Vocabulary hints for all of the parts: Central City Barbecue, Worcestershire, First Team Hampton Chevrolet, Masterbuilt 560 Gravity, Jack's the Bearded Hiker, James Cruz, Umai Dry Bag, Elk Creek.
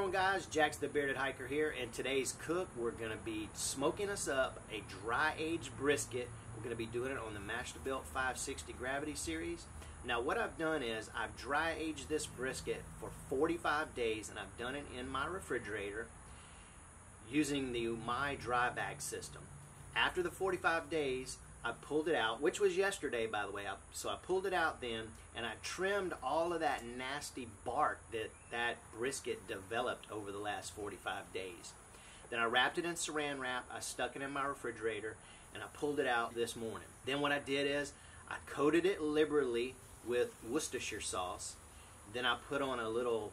on, guys? Jack's the Bearded Hiker here, and today's cook, we're going to be smoking us up a dry-aged brisket. We're going to be doing it on the Masterbuilt 560 Gravity series. Now, what I've done is I've dry-aged this brisket for 45 days, and I've done it in my refrigerator using the Umai Dry Bag system. After the 45 days, I pulled it out, which was yesterday, by the way. So I pulled it out then, and I trimmed all of that nasty bark that brisket developed over the last 45 days. Then I wrapped it in saran wrap, I stuck it in my refrigerator, and I pulled it out this morning. Then what I did is I coated it liberally with Worcestershire sauce. Then I put on a little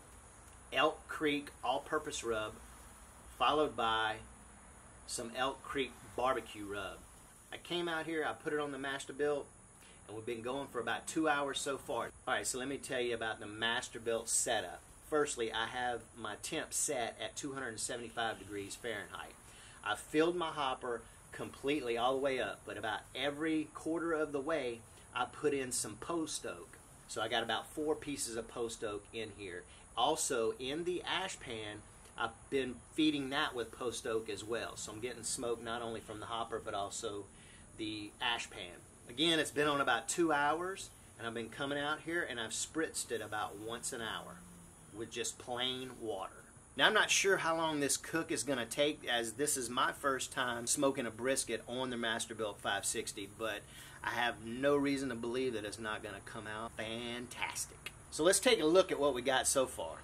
Elk Creek all-purpose rub, followed by some Elk Creek barbecue rub. I came out here, I put it on the Masterbuilt, and we've been going for about 2 hours so far. Alright, so let me tell you about the Masterbuilt setup. Firstly, I have my temp set at 275 degrees Fahrenheit. I filled my hopper completely all the way up, but about every quarter of the way, I put in some post oak. So I got about 4 pieces of post oak in here. Also, in the ash pan, I've been feeding that with post oak as well. So I'm getting smoke not only from the hopper, but also the ash pan. Again, it's been on about 2 hours, and I've been coming out here and I've spritzed it about once an hour with just plain water. Now, I'm not sure how long this cook is gonna take, as this is my first time smoking a brisket on the Masterbuilt 560, but I have no reason to believe that it's not gonna come out fantastic. So let's take a look at what we got so far.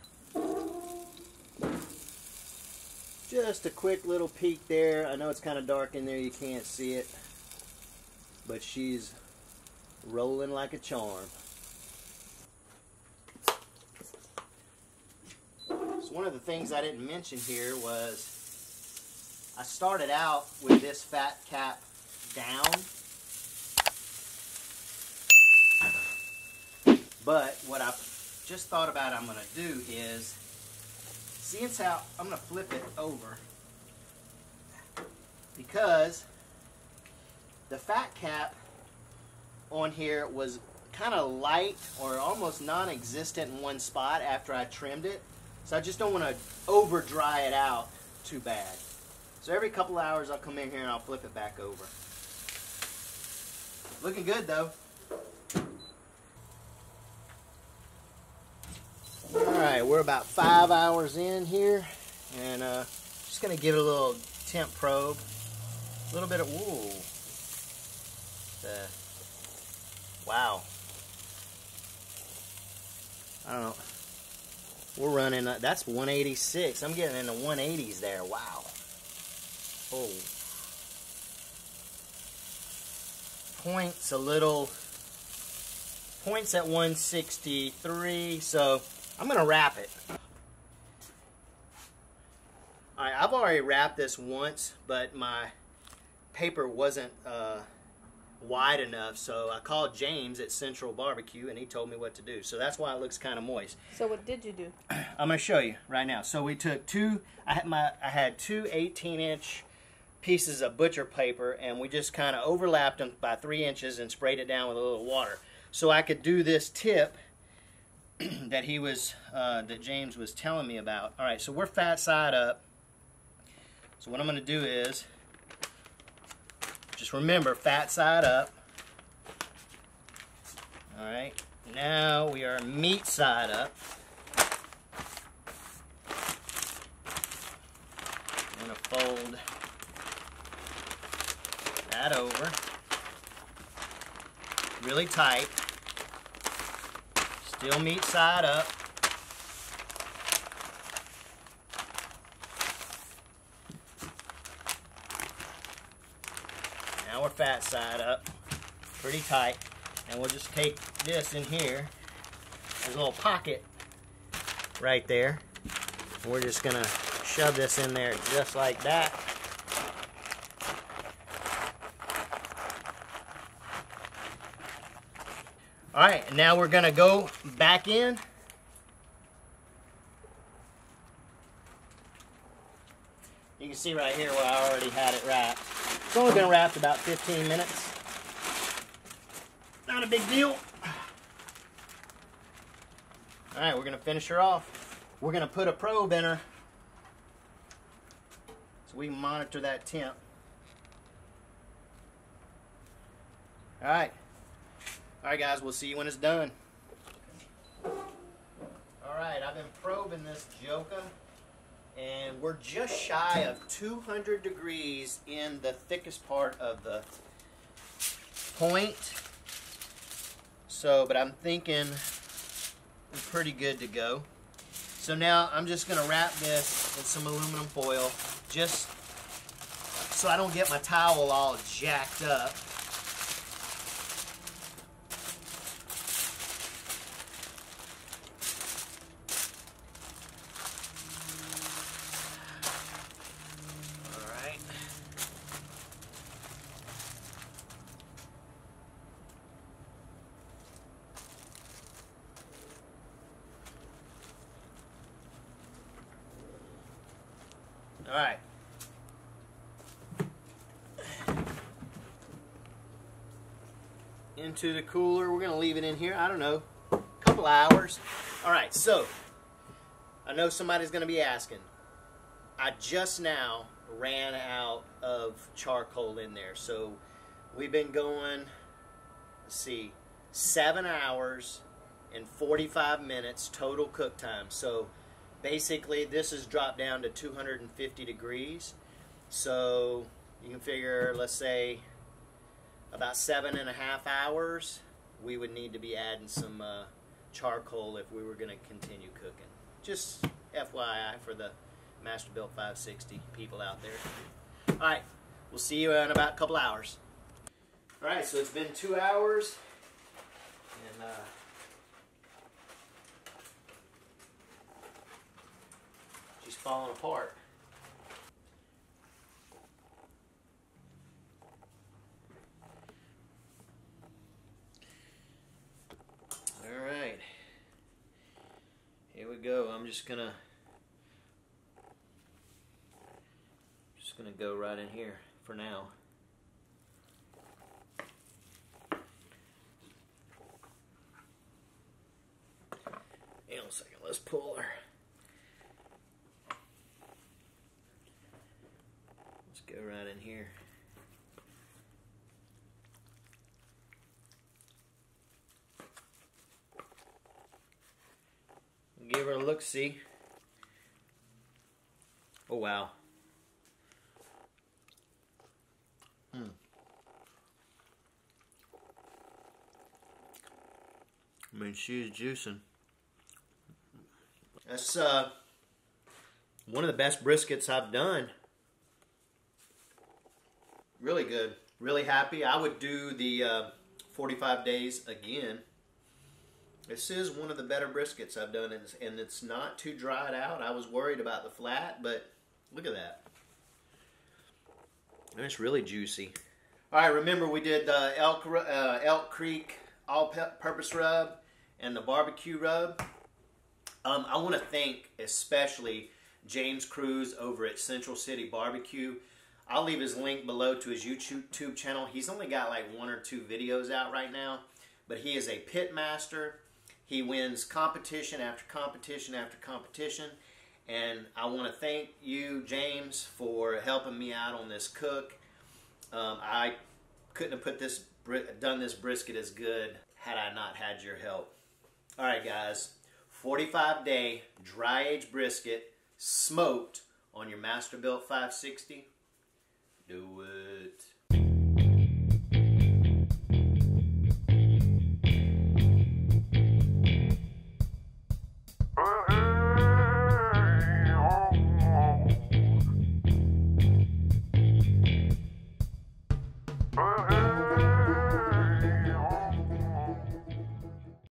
Just a quick little peek there. I know it's kind of dark in there, you can't see it, but she's rolling like a charm. So one of the things I didn't mention here was I started out with this fat cap down, but what I just thought about I'm going to do is, see how I'm going to flip it over, because the fat cap on here was kind of light or almost non-existent in one spot after I trimmed it. So I just don't want to over dry it out too bad. So every couple hours I'll come in here and I'll flip it back over. Looking good though. Alright, we're about 5 hours in here, and just going to give it a little temp probe. A little bit of, whoa. Wow. I don't know. We're running, that's 186. I'm getting in the 180s there. Wow. Oh. Points a little, points at 163, so I'm going to wrap it. Alright, I've already wrapped this once, but my paper wasn't wide enough, so I called James at Central Barbecue, and he told me what to do. So that's why it looks kind of moist. So what did you do? I'm going to show you right now. So we took I had two 18-inch pieces of butcher paper, and we just kind of overlapped them by 3 inches and sprayed it down with a little water. So I could do this tip that he was, that James was telling me about. All right, so we're fat side up. So what I'm going to do is, just remember, fat side up. All right, now we are meat side up. I'm going to fold that over really tight. Still meat side up. Now we're fat side up, pretty tight. And we'll just take this in here, there's a little pocket right there. We're just gonna shove this in there just like that. All right, now we're gonna go back in. You can see right here where I already had it wrapped. It's only been wrapped about 15 minutes. Not a big deal. All right, we're gonna finish her off. We're gonna put a probe in her. So we monitor that temp. All right, guys, we'll see you when it's done. All right, I've been probing this Joka, and we're just shy of 200 degrees in the thickest part of the point. So, but I'm thinking we're pretty good to go. So now I'm just gonna wrap this in some aluminum foil, just so I don't get my towel all jacked up. All right. Into the cooler. We're going to leave it in here, I don't know, a couple hours. All right, so I know somebody's going to be asking. I just now ran out of charcoal in there. So we've been going, let's see, 7 hours and 45 minutes total cook time. So basically, this has dropped down to 250 degrees, so you can figure, let's say, about 7.5 hours, we would need to be adding some charcoal if we were going to continue cooking. Just FYI for the Masterbuilt 560 people out there. All right, we'll see you in about a couple hours. All right, so it's been 2 hours, and falling apart. All right, here we go. I'm just gonna go right in here for now. Hang on a second, let's pull her. Go right in here. Give her a look-see. Oh, wow. I mean, she's juicing. That's one of the best briskets I've done. Really good. Really happy. I would do the 45 days again. This is one of the better briskets I've done, and it's not too dried out. I was worried about the flat, but look at that. And it's really juicy. All right, remember we did the Elk Creek all-purpose rub and the barbecue rub. I want to thank especially James Cruz over at Central City Barbecue. I'll leave his link below to his YouTube channel. He's only got like 1 or 2 videos out right now, but he is a pit master. He wins competition after competition after competition, and I want to thank you, James, for helping me out on this cook. I couldn't have done this brisket as good had I not had your help. All right, guys, 45-day dry-aged brisket smoked on your Masterbuilt 560. Do it.